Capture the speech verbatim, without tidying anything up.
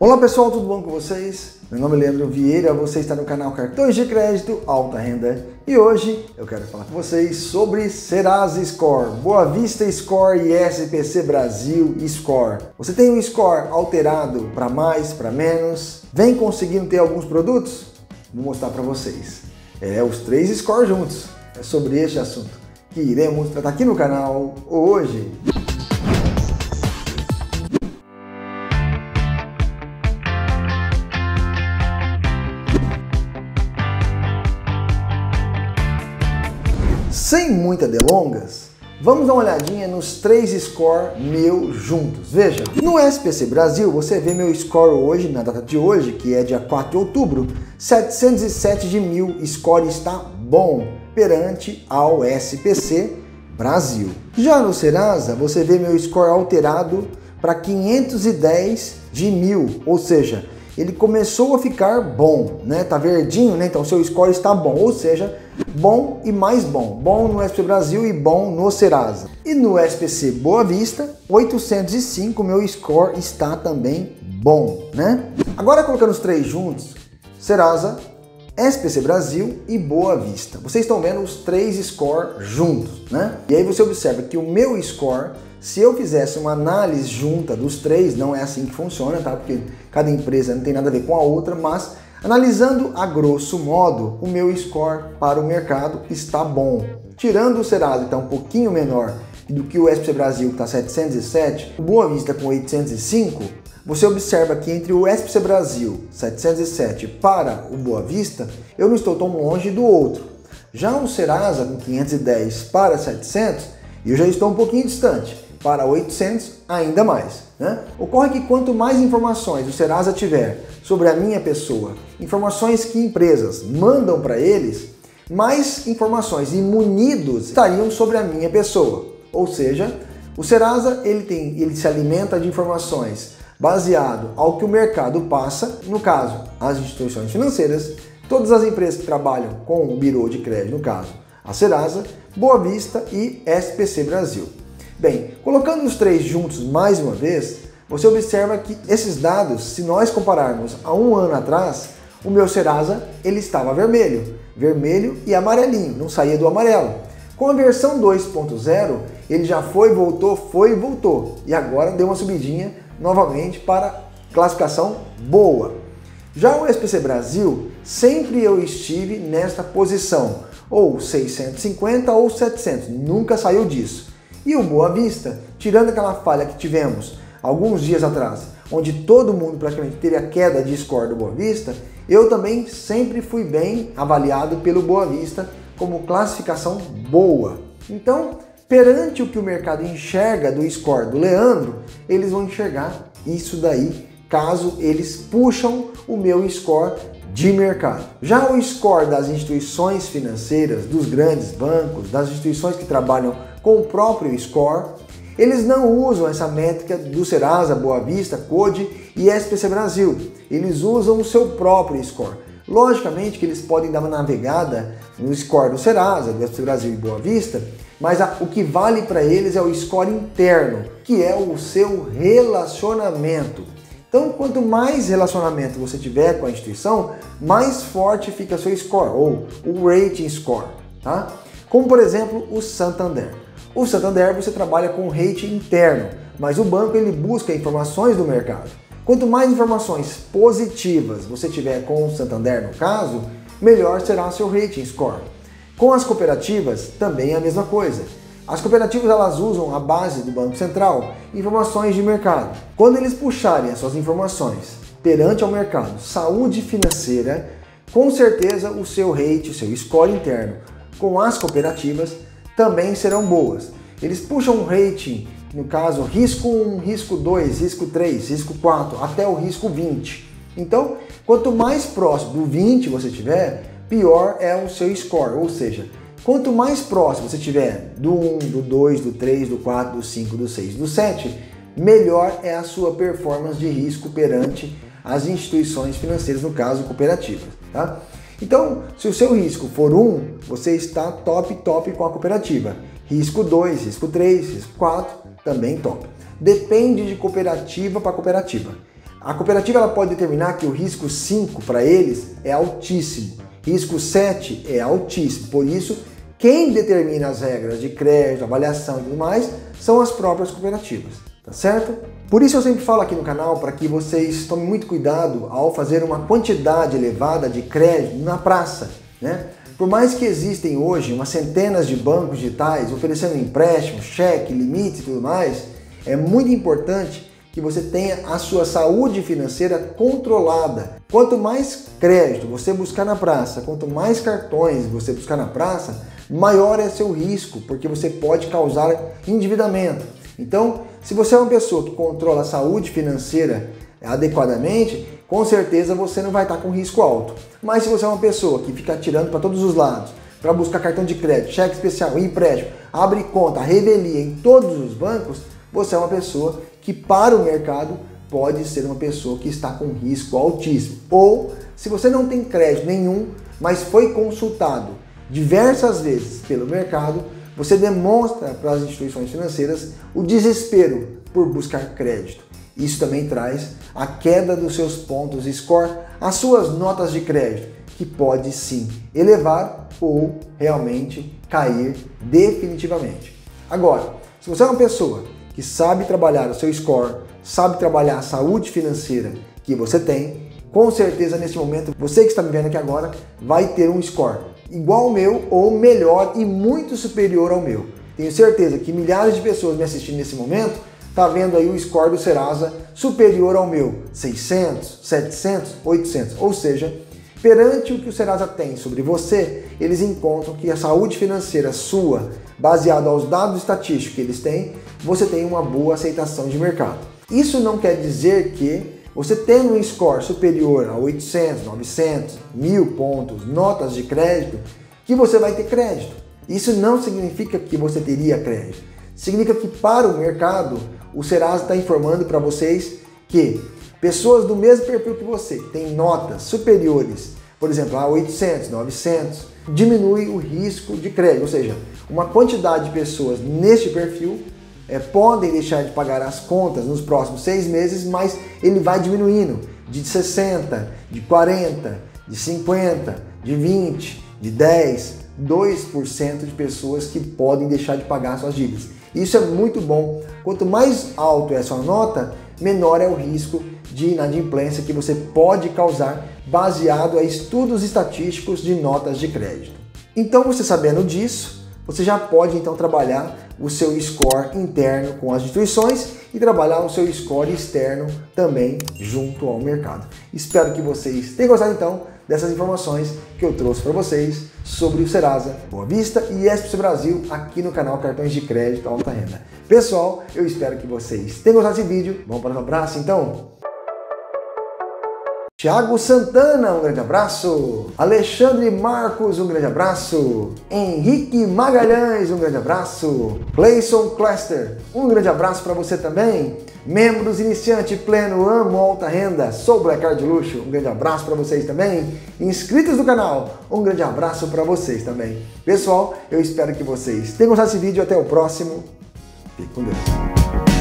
Olá pessoal, tudo bom com vocês? Meu nome é Leandro Vieira, você está no canal Cartões de Crédito Alta Renda e hoje eu quero falar com vocês sobre Serasa Score, Boa Vista Score e S P C Brasil Score. Você tem um score alterado para mais, para menos, vem conseguindo ter alguns produtos? Vou mostrar para vocês. É os três scores juntos, é sobre este assunto que iremos tratar aqui no canal hoje. Sem muitas delongas, vamos dar uma olhadinha nos três scores meus juntos. Veja, no S P C Brasil você vê meu score hoje, na data de hoje, que é dia quatro de outubro, setecentos e sete de mil, score está bom perante ao S P C Brasil. Já no Serasa você vê meu score alterado para quinhentos e dez de mil, ou seja, ele começou a ficar bom, né? Tá verdinho, né? Então seu score está bom, ou seja, bom e mais bom. Bom no S P C Brasil e bom no Serasa. E no S P C Boa Vista, oitocentos e cinco, meu score está também bom, né? Agora colocando os três juntos, Serasa, S P C Brasil e Boa Vista. Vocês estão vendo os três scores juntos, né? E aí você observa que o meu score, se eu fizesse uma análise junta dos três, não é assim que funciona, tá? Porque cada empresa não tem nada a ver com a outra, mas analisando a grosso modo, o meu score para o mercado está bom. Tirando o Serasa, que está um pouquinho menor do que o S P C Brasil, que está setecentos e sete, o Boa Vista com oitocentos e cinco, você observa que entre o S P C Brasil setecentos e sete para o Boa Vista, eu não estou tão longe do outro. Já o Serasa com quinhentos e dez para setecentos, eu já estou um pouquinho distante. Para oitocentos, ainda mais, né? Ocorre que quanto mais informações o Serasa tiver sobre a minha pessoa, informações que empresas mandam para eles, mais informações e munidos estariam sobre a minha pessoa. Ou seja, o Serasa ele, tem, ele se alimenta de informações baseado ao que o mercado passa, no caso, as instituições financeiras, todas as empresas que trabalham com o birô de crédito, no caso, a Serasa, Boa Vista e S P C Brasil. Bem, colocando os três juntos mais uma vez, você observa que esses dados, se nós compararmos a um ano atrás, o meu Serasa ele estava vermelho, vermelho e amarelinho, não saía do amarelo. Com a versão dois ponto zero, ele já foi, voltou, foi, voltou e agora deu uma subidinha novamente para classificação boa. Já o S P C Brasil, sempre eu estive nesta posição, ou seiscentos e cinquenta ou setecentos, nunca saiu disso. E o Boa Vista, tirando aquela falha que tivemos alguns dias atrás, onde todo mundo praticamente teve a queda de score do Boa Vista, eu também sempre fui bem avaliado pelo Boa Vista como classificação boa. Então, perante o que o mercado enxerga do score do Leandro, eles vão enxergar isso daí, caso eles puxam o meu score de mercado. Já o score das instituições financeiras, dos grandes bancos, das instituições que trabalham com o próprio score, eles não usam essa métrica do Serasa, Boa Vista, Code e S P C Brasil. Eles usam o seu próprio score. Logicamente que eles podem dar uma navegada no score do Serasa, do S P C Brasil e Boa Vista, mas a, o que vale para eles é o score interno, que é o seu relacionamento. Então, quanto mais relacionamento você tiver com a instituição, mais forte fica seu score, ou o rating score, tá? Como, por exemplo, o Santander. O Santander você trabalha com rating interno, mas o banco ele busca informações do mercado. Quanto mais informações positivas você tiver com o Santander, no caso, melhor será o seu rating score. Com as cooperativas também é a mesma coisa. As cooperativas elas usam a base do Banco Central, informações de mercado. Quando eles puxarem as suas informações perante ao mercado, saúde financeira, com certeza o seu rating, o seu score interno com as cooperativas também serão boas. Eles puxam um rating, no caso, risco um, risco dois, risco três, risco quatro, até o risco vinte. Então, quanto mais próximo do vinte você tiver, pior é o seu score. Ou seja, quanto mais próximo você tiver do um, do dois, do três, do quatro, do cinco, do seis, do sete, melhor é a sua performance de risco perante as instituições financeiras, no caso, cooperativas, tá? Então, se o seu risco for um, você está top, top com a cooperativa. Risco dois, risco três, risco quatro, também top. Depende de cooperativa para cooperativa. A cooperativa ela pode determinar que o risco cinco para eles é altíssimo, risco sete é altíssimo, por isso quem determina as regras de crédito, avaliação e tudo mais são as próprias cooperativas, tá certo? Por isso eu sempre falo aqui no canal para que vocês tomem muito cuidado ao fazer uma quantidade elevada de crédito na praça, né? Por mais que existem hoje umas centenas de bancos digitais oferecendo empréstimo, cheque, limite e tudo mais, é muito importante que você tenha a sua saúde financeira controlada. Quanto mais crédito você buscar na praça, quanto mais cartões você buscar na praça, maior é seu risco, porque você pode causar endividamento. Então, se você é uma pessoa que controla a saúde financeira adequadamente, com certeza você não vai estar com risco alto. Mas se você é uma pessoa que fica atirando para todos os lados, para buscar cartão de crédito, cheque especial, empréstimo, abre conta, revelia em todos os bancos, você é uma pessoa que para o mercado pode ser uma pessoa que está com risco altíssimo. Ou se você não tem crédito nenhum, mas foi consultado diversas vezes pelo mercado, você demonstra para as instituições financeiras o desespero por buscar crédito. Isso também traz a queda dos seus pontos score, as suas notas de crédito, que pode sim elevar ou realmente cair definitivamente. Agora, se você é uma pessoa que sabe trabalhar o seu score, sabe trabalhar a saúde financeira que você tem, com certeza nesse momento, você que está me vendo aqui agora, vai ter um score igual ao meu ou melhor e muito superior ao meu. Tenho certeza que milhares de pessoas me assistindo nesse momento tá vendo aí o score do Serasa superior ao meu, seiscentos, setecentos, oitocentos, ou seja, perante o que o Serasa tem sobre você, eles encontram que a saúde financeira sua, baseada aos dados estatísticos que eles têm, você tem uma boa aceitação de mercado. Isso não quer dizer que você tendo um score superior a oitocentos, novecentos, mil pontos, notas de crédito, que você vai ter crédito. Isso não significa que você teria crédito. Significa que para o mercado, o Serasa está informando para vocês que pessoas do mesmo perfil que você têm notas superiores, por exemplo, a oitocentos, novecentos, diminui o risco de crédito. Ou seja, uma quantidade de pessoas neste perfil é, podem deixar de pagar as contas nos próximos seis meses, mas ele vai diminuindo de sessenta, de quarenta, de cinquenta, de vinte, de dez, dois por cento de pessoas que podem deixar de pagar suas dívidas. Isso é muito bom. Quanto mais alto é a sua nota, menor é o risco de inadimplência que você pode causar baseado a estudos estatísticos de notas de crédito. Então, você sabendo disso, você já pode então trabalhar o seu score interno com as instituições e trabalhar o seu score externo também junto ao mercado. Espero que vocês tenham gostado então dessas informações que eu trouxe para vocês sobre o Serasa, Boa Vista e S P C Brasil aqui no canal Cartões de Crédito Alta Renda. Pessoal, eu espero que vocês tenham gostado desse vídeo. Vamos para o abraço então? Tiago Santana, um grande abraço. Alexandre Marcos, um grande abraço. Henrique Magalhães, um grande abraço. Clayson Cluster, um grande abraço para você também. Membros iniciante pleno, amo alta renda, sou Black Card de luxo, um grande abraço para vocês também. Inscritos do canal, um grande abraço para vocês também. Pessoal, eu espero que vocês tenham gostado desse vídeo. Até o próximo. Fique com Deus.